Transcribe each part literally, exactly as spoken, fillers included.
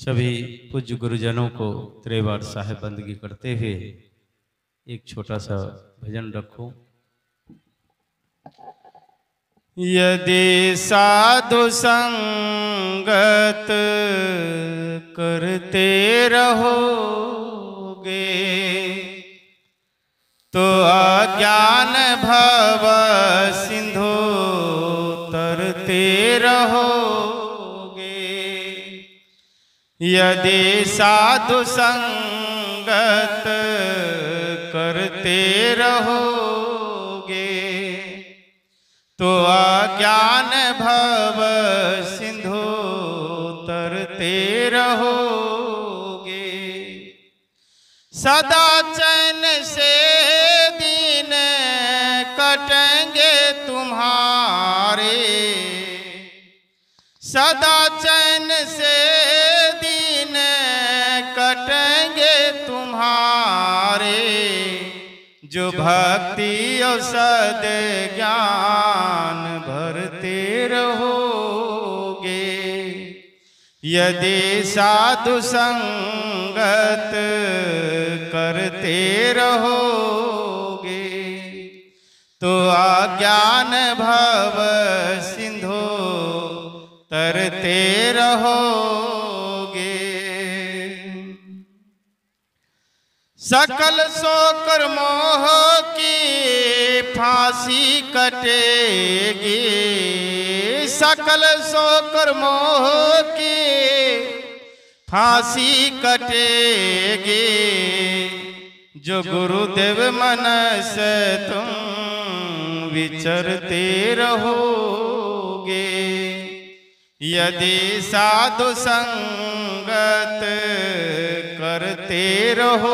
सभी पूज्य गुरुजनों को त्रिवार साहेब बंदगी करते हुए एक छोटा सा भजन रखो। यदि साधु संगत करते रहोगे तो अज्ञान भव सिंधु तरते रहोगे। यदि साधु संगत करते रहोगे तो अज्ञान भव सिंधु तरते रहोगे। सदा चैन से दिन कटेंगे तुम्हारे, सदा चैन से दिन कटेंगे तुम्हारे। जो भक्ति और सद ज्ञान भरते रहोगे। यदि साधु संगत करते रहोगे तो अज्ञान भव सिंधु तरते रहोगे। सकल शोक मोह की फांसी कटेगी, सकल शोक मोह की फांसी कटेगी। जो गुरुदेव मन से तुम विचरते रहोगे। यदि साधु संगत करते रहोगे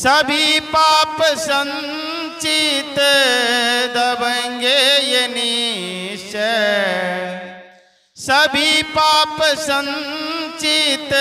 सभी पाप संचित दबेंगे ये निश्चय, सभी पाप संचित